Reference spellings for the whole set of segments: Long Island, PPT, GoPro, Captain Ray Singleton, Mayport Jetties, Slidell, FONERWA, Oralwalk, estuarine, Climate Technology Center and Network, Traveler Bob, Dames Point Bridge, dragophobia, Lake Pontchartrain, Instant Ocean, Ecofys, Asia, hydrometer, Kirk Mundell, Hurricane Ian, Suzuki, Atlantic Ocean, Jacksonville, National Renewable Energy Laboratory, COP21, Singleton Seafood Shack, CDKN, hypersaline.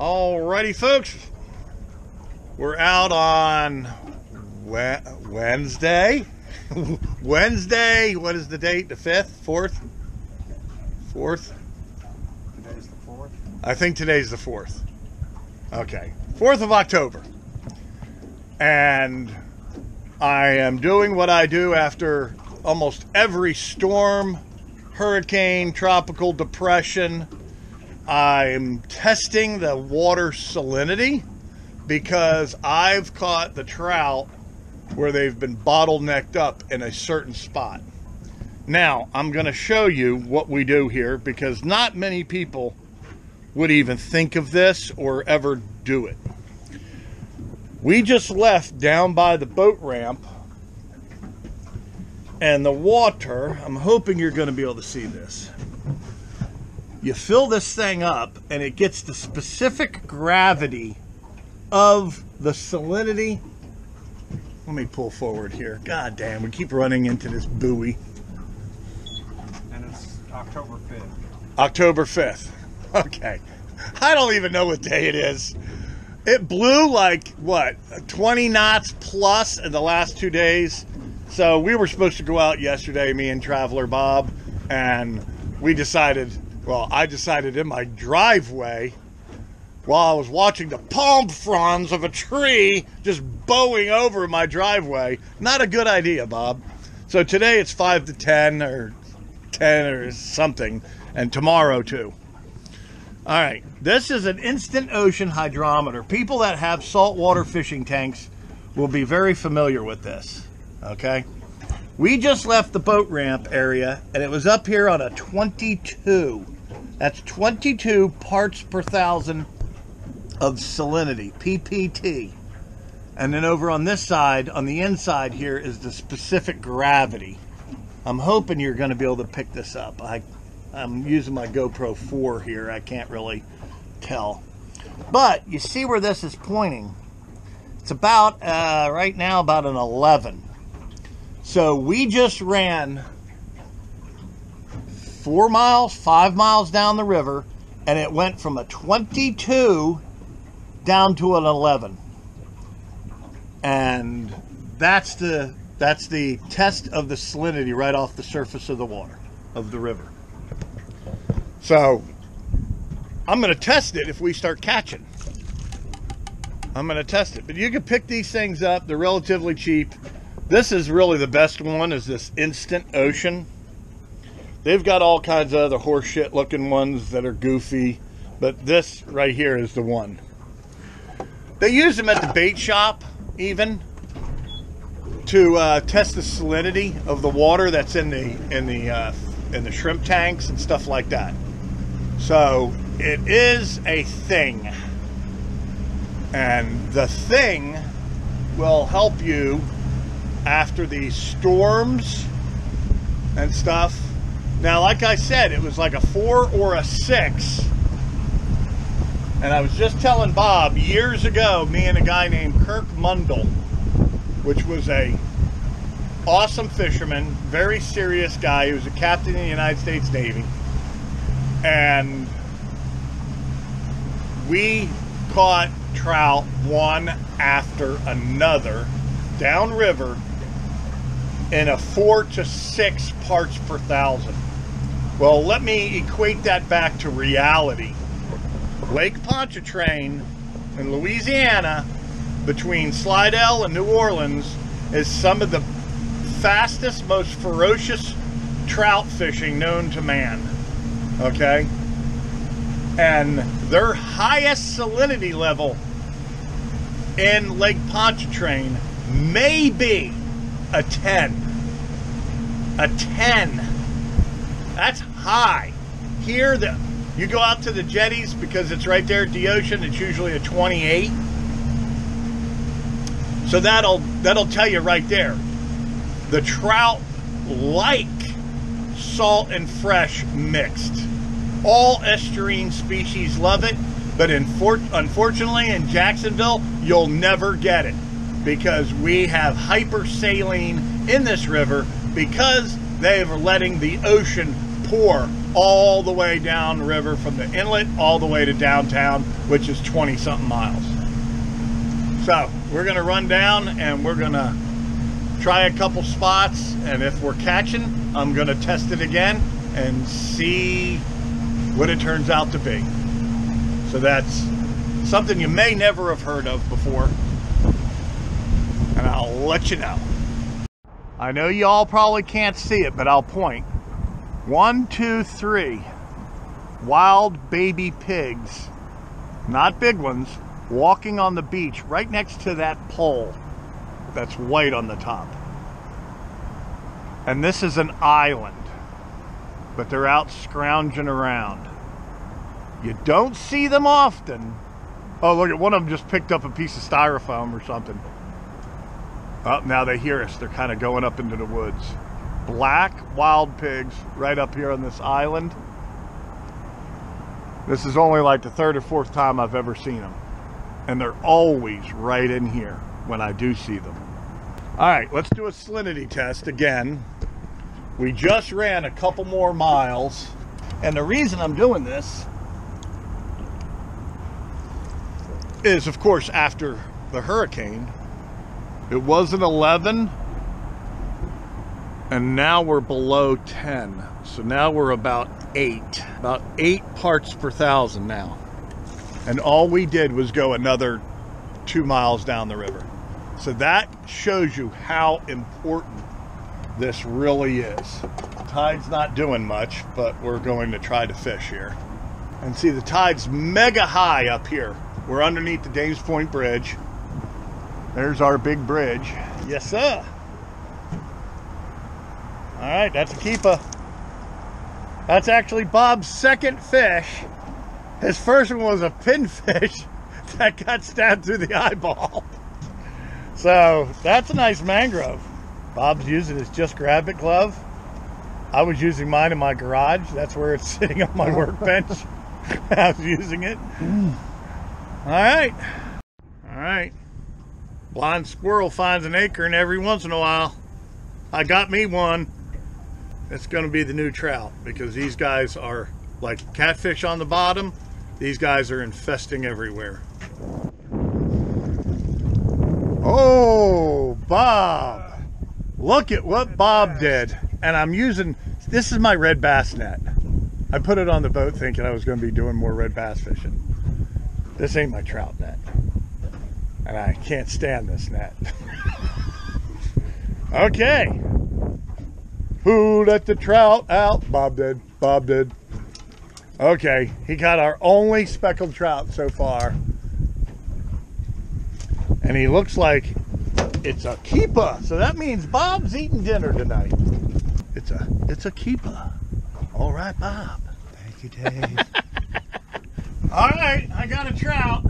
Alrighty, folks. We're out on Wednesday. Wednesday. What is the date? The 5th? 4th? 4th? Today's the 4th. I think today's the 4th. Okay. 4th of October. And I am doing what I do after almost every storm, hurricane, tropical depression. I'm testing the water salinity because I've caught the trout where they've been bottlenecked up in a certain spot. Now, I'm going to show you what we do here because not many people would even think of this or ever do it. We just left down by the boat ramp and the water, I'm hoping you're going to be able to see this. You fill this thing up and it gets the specific gravity of the salinity. Let me pull forward here. God damn, we keep running into this buoy. And it's October 5th. October 5th. Okay. I don't even know what day it is. It blew like, what, 20 knots plus in the last 2 days. So we were supposed to go out yesterday, me and Traveler Bob, and we decided... Well, I decided in my driveway, while I was watching the palm fronds of a tree just bowing over my driveway, not a good idea, Bob. So today it's 5 to 10 or 10 or something, and tomorrow too. All right, this is an Instant Ocean hydrometer. People that have saltwater fishing tanks will be very familiar with this, okay? We just left the boat ramp area, and it was up here on a 22. That's 22 parts per thousand of salinity, PPT. And then over on this side, on the inside here, is the specific gravity. I'm hoping you're going to be able to pick this up. I'm using my GoPro 4 here. I can't really tell. But you see where this is pointing. It's about, right now, about an 11. So we just ran 4 miles, 5 miles down the river, and it went from a 22 down to an 11. And that's the test of the salinity right off the surface of the water, of the river. So I'm going to test it if we start catching. I'm going to test it. But you can pick these things up. They're relatively cheap. This is really the best one, is this Instant Ocean. They've got all kinds of other horseshit looking ones that are goofy, but this right here is the one. They use them at the bait shop, even, to test the salinity of the water that's in the shrimp tanks and stuff like that. So it is a thing, and the thing will help you after these storms and stuff. Now, like I said, it was like a 4 or a 6, and I was just telling Bob years ago, me and a guy named Kirk Mundell, which was a awesome fisherman, very serious guy. He was a captain in the United States Navy, and we caught trout one after another downriver in a 4 to 6 parts per thousand. Well, let me equate that back to reality. Lake Pontchartrain in Louisiana, between Slidell and New Orleans, is some of the fastest, most ferocious trout fishing known to man, okay? And their highest salinity level in Lake Pontchartrain may be a 10. A 10. That's high. Here, you go out to the jetties because it's right there at the ocean. It's usually a 28. So that'll tell you right there. The trout like salt and fresh mixed. All estuarine species love it, but unfortunately in Jacksonville, you'll never get it because we have hypersaline in this river because they are letting the ocean pour all the way down the river from the inlet all the way to downtown, which is 20-something miles. So we're gonna run down and we're gonna try a couple spots, and if we're catching, I'm gonna test it again and see what it turns out to be. So that's something you may never have heard of before, and I'll let you know. I know you all probably can't see it, but I'll point. 1, 2, 3 wild baby pigs, not big ones, walking on the beach right next to that pole that's white on the top. And this is an island, but they're out scrounging around. You don't see them often. Oh, look, at one of them just picked up a piece of styrofoam or something. Oh, now they hear us. They're kind of going up into the woods. Black wild pigs right up here on this island. This is only like the third or fourth time I've ever seen them. And they're always right in here when I do see them. All right, let's do a salinity test again. We just ran a couple more miles. And the reason I'm doing this is, of course, after the hurricane. It was an 11 and now we're below 10, so now we're about eight parts per thousand now, and all we did was go another 2 miles down the river. So that shows you how important this really is. The tide's not doing much, but we're going to try to fish here. And see, the tide's mega high up here. We're underneath the Dames Point Bridge. There's our big bridge. Yes, sir. All right, that's a keeper. That's actually Bob's second fish. His first one was a pinfish that got stabbed through the eyeball. So that's a nice mangrove. Bob's using his Just Grab It glove. I was using mine in my garage. That's where it's sitting on my workbench. I was using it. All right. All right. Blind squirrel finds an acorn every once in a while. I got me one. It's going to be the new trout, because these guys are like catfish on the bottom. These guys are infesting everywhere. Oh, Bob. Look at what Bob did. And I'm using, this is my red bass net. I put it on the boat thinking I was going to be doing more red bass fishing. This ain't my trout net. And I can't stand this net. Okay. Who let the trout out? Bob did. Bob did. Okay. He got our only speckled trout so far. And he looks like it's a keeper. So that means Bob's eating dinner tonight. It's a keeper. All right, Bob. Thank you, Dave. All right. I got a trout.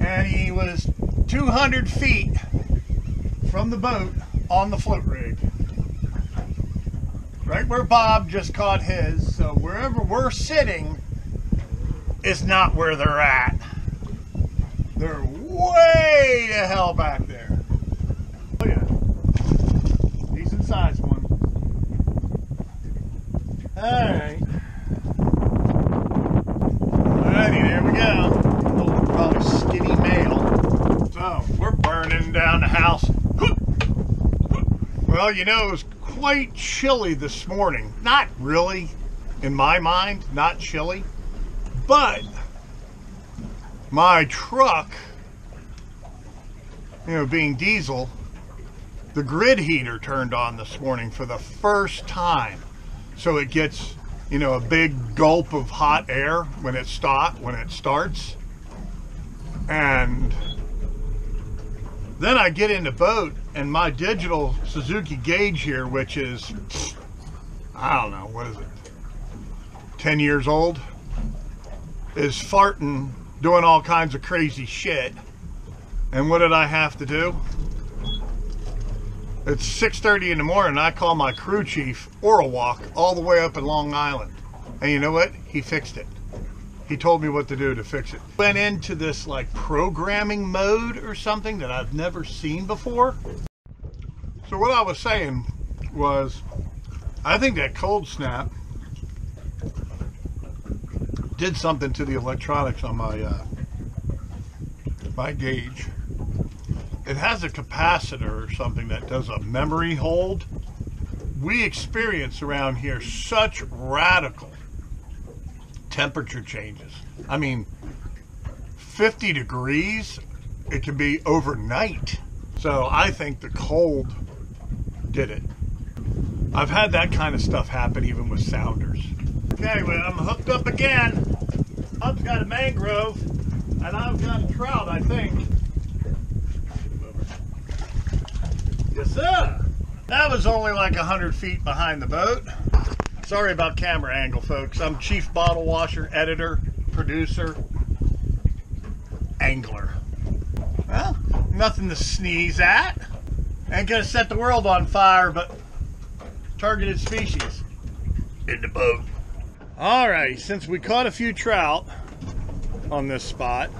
And he was 200 feet from the boat on the float rig. Right where Bob just caught his. So wherever we're sitting is not where they're at. They're way to hell back there. Oh yeah. Decent sized one. Alright. Alrighty, there we go. Probably skinny male. So we're burning down the house. Well, you know, it was quite chilly this morning. Not really, in my mind, not chilly, but my truck, you know, being diesel, the grid heater turned on this morning for the first time. So it gets, you know, a big gulp of hot air when it starts. And then I get in the boat, and my digital Suzuki gauge here, which is, I don't know, what is it, 10 years old, is farting, doing all kinds of crazy shit. And what did I have to do? It's 6:30 in the morning. I call my crew chief, Oralwalk, all the way up in Long Island. And you know what? He fixed it. He told me what to do to fix it. Went into this like programming mode or something that I've never seen before. So what I was saying was I think that cold snap did something to the electronics on my my gauge. It has a capacitor or something that does a memory hold. We experience around here such radical temperature changes. I mean, 50 degrees, it can be overnight. So I think the cold did it. I've had that kind of stuff happen even with sounders. Okay, well, I'm hooked up again. I've got a mangrove and I've got a trout, I think. Yes, sir. That was only like 100 feet behind the boat. Sorry about camera angle, folks. I'm chief bottle washer, editor, producer, angler. Well, nothing to sneeze at. Ain't gonna set the world on fire, but targeted species in the boat. All right, since we caught a few trout on this spot,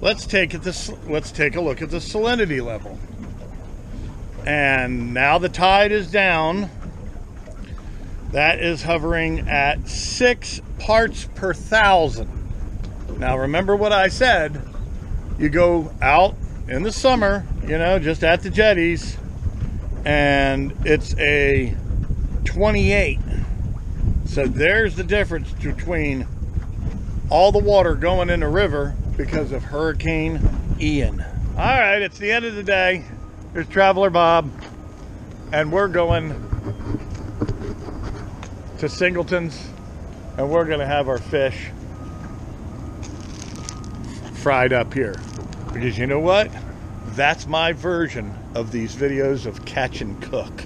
let's take a look at the salinity level. And now the tide is down. That is hovering at 6 parts per thousand. Now remember what I said, you go out in the summer, you know, just at the jetties, and it's a 28. So there's the difference between all the water going in the river because of Hurricane Ian. All right, it's the end of the day. There's Traveler Bob, and we're going to Singleton's, and we're gonna have our fish fried up here. Because you know what? That's my version of these videos of catch and cook.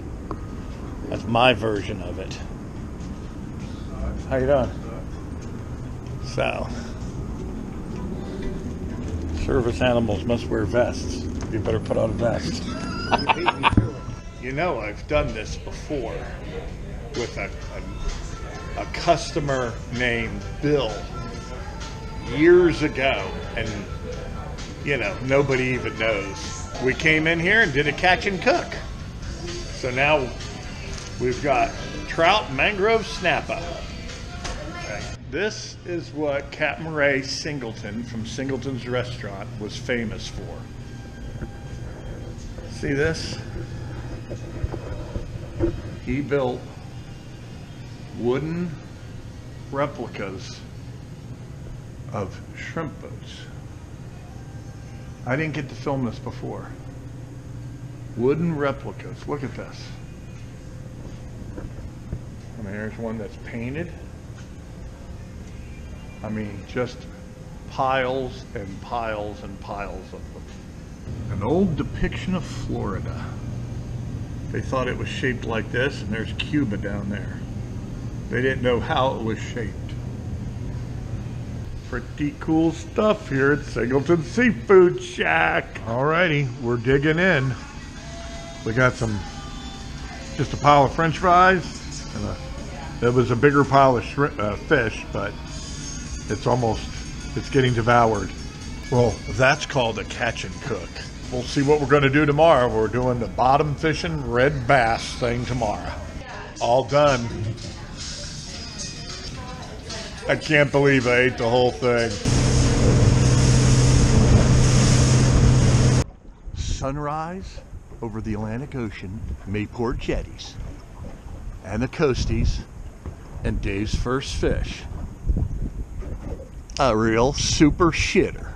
That's my version of it. How you doing? So, service animals must wear vests. You better put on a vest. You know, I've done this before with a customer named Bill years ago, and you know, nobody even knows. We came in here and did a catch and cook. So now we've got trout mangrove snapper. Okay. This is what Captain Ray Singleton from Singleton's Restaurant was famous for. See this? He built wooden replicas of shrimp boats. I didn't get to film this before. Wooden replicas. Look at this. I mean, there's one that's painted. I mean, just piles and piles and piles of them. An old depiction of Florida. They thought it was shaped like this, and there's Cuba down there. They didn't know how it was shaped. Pretty cool stuff here at Singleton Seafood Shack. Alrighty, we're digging in. We got just a pile of french fries. And it was a bigger pile of fish, but it's getting devoured. Well, that's called a catch and cook. We'll see what we're gonna do tomorrow. We're doing the bottom fishing red bass thing tomorrow. All done. I can't believe I ate the whole thing. Sunrise over the Atlantic Ocean, Mayport Jetties, and the coasties, and Dave's first fish. A real super shitter.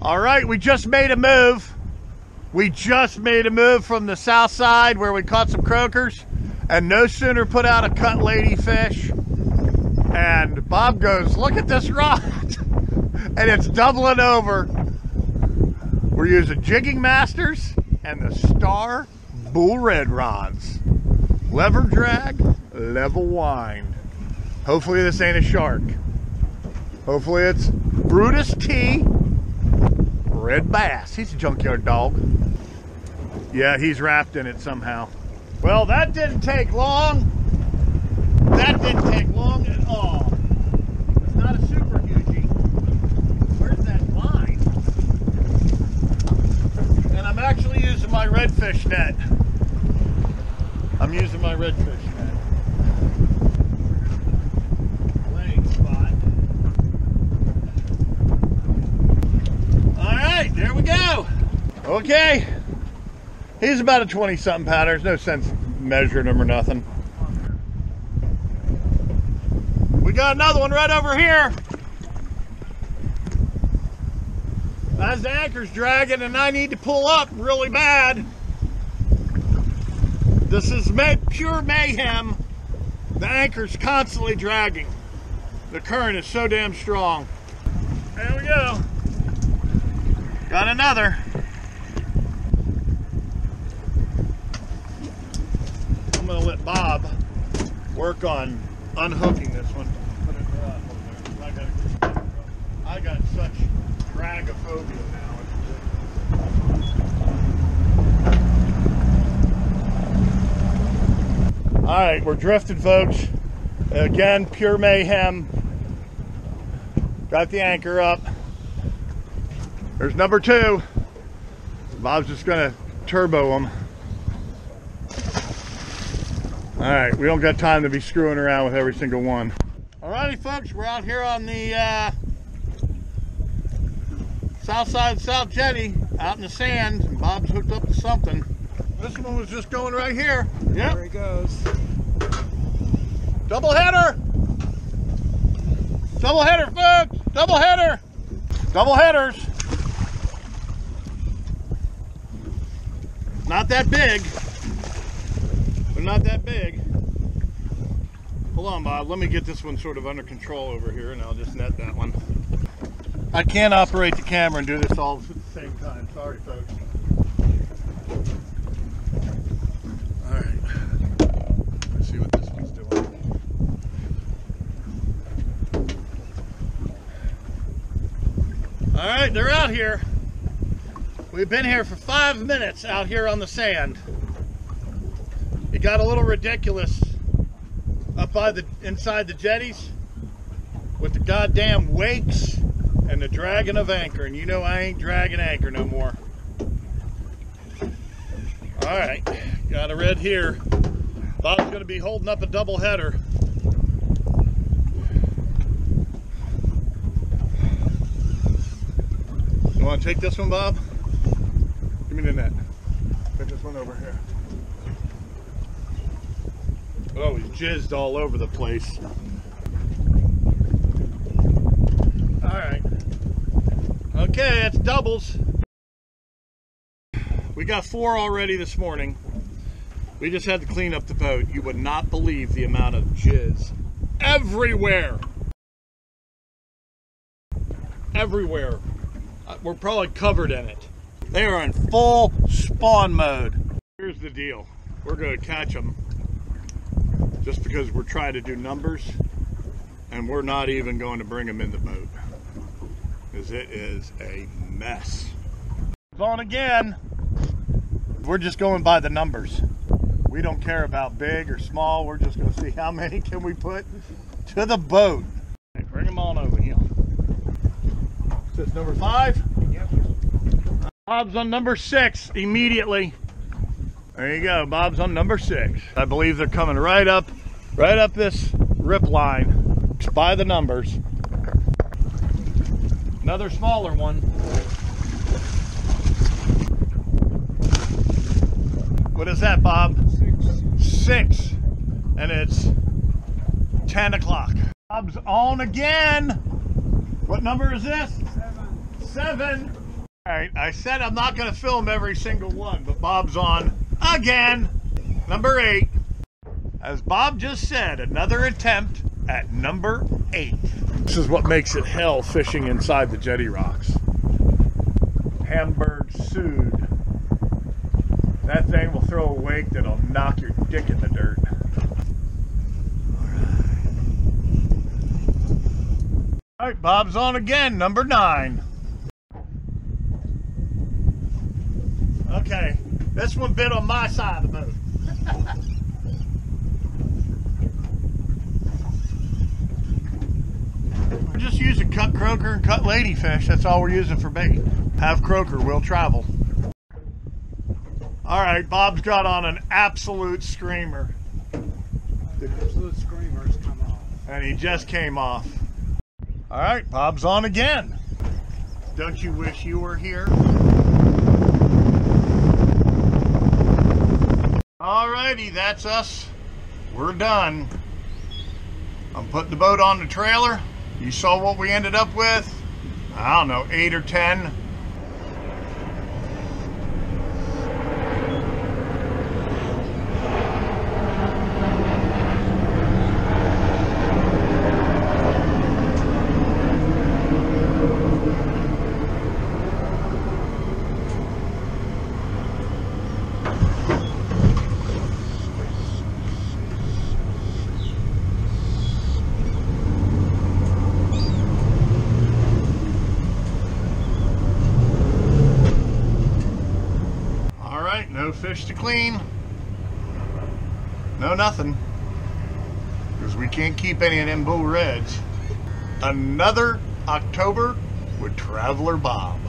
All right, we just made a move. We just made a move from the south side where we caught some croakers, and no sooner put out a cut lady fish, and Bob goes, look at this rod, and it's doubling over. We're using jigging masters and the Star Bull Red rods. Lever drag, lever wind. Hopefully this ain't a shark. Hopefully it's Brutus T. Red bass. He's a junkyard dog. Yeah, he's wrapped in it somehow. Well, that didn't take long. That didn't take long at all. It's not a super hugey. Where's that line? And I'm actually using my redfish net. I'm using my redfish net. Laying spot. All right, there we go. Okay. He's about a 20-something pounder. There's no sense measuring him or nothing. We got another one right over here. As the anchor's dragging and I need to pull up really bad. This is pure mayhem. The anchor's constantly dragging. The current is so damn strong. There we go. Got another. I'm gonna let Bob work on unhooking this one. Put it right over there. I got such dragophobia now. It's ridiculous. All right, we're drifting, folks. Again, pure mayhem. Got the anchor up. There's number two. Bob's just gonna turbo him. All right, we don't got time to be screwing around with every single one. All righty, folks, we're out here on the south side of South Jetty, out in the sand, and Bob's hooked up to something. This one was just going right here. Yep. There he goes. Double header! Double header, folks! Double header! Double headers! Not that big. Not that big. Hold on, Bob, let me get this one sort of under control over here and I'll just net that one. I can't operate the camera and do this all at the same time. Sorry, folks. All right, let's see what this one's doing. All right, they're out here. We've been here for 5 minutes out here on the sand. It got a little ridiculous up by the inside the jetties with the goddamn wakes and the dragging of anchor, and you know I ain't dragging anchor no more. All right, got a red here. Bob's gonna be holding up a double header. You want to take this one, Bob? Give me the net. Put this one over here. Oh, he's jizzed all over the place. All right. Okay, that's doubles. We got four already this morning. We just had to clean up the boat. You would not believe the amount of jizz everywhere. Everywhere. We're probably covered in it. They are in full spawn mode. Here's the deal. We're going to catch them. Just because we're trying to do numbers, and we're not even going to bring them in the boat, because it is a mess. On again, we're just going by the numbers. We don't care about big or small. We're just going to see how many can we put to the boat. Right, bring them on over here. Is this number five? Yep. Bob's on number six immediately. There you go, Bob's on number six. I believe they're coming right up this rip line. It's by the numbers. Another smaller one. What is that, Bob? Six. And it's 10 o'clock. Bob's on again. What number is this? Seven. All right, I said I'm not gonna film every single one, but Bob's on again, number eight. As Bob just said, another attempt at number eight. This is what makes it hell fishing inside the jetty rocks. Hamburg sued. That thing will throw a wake that'll knock your dick in the dirt. All right, Bob's on again, number nine. Okay. This one bit on my side of the boat. We're just using cut croaker and cut ladyfish. That's all we're using for bait. Have croaker, will travel. All right, Bob's got on an absolute screamer. The absolute screamer's come off. And he just came off. All right, Bob's on again. Don't you wish you were here? All righty, that's us. We're done. I'm putting the boat on the trailer. You saw what we ended up with. I don't know, 8 or 10. No fish to clean, no nothing, because we can't keep any of them bull reds. Another October with Traveler Bob.